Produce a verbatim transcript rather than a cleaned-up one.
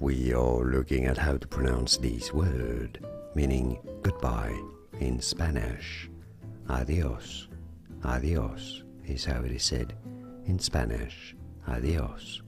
We are looking at how to pronounce this word, meaning goodbye in Spanish. Adiós. Adiós is how it is said in Spanish. Adiós.